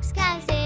Bugs Guys.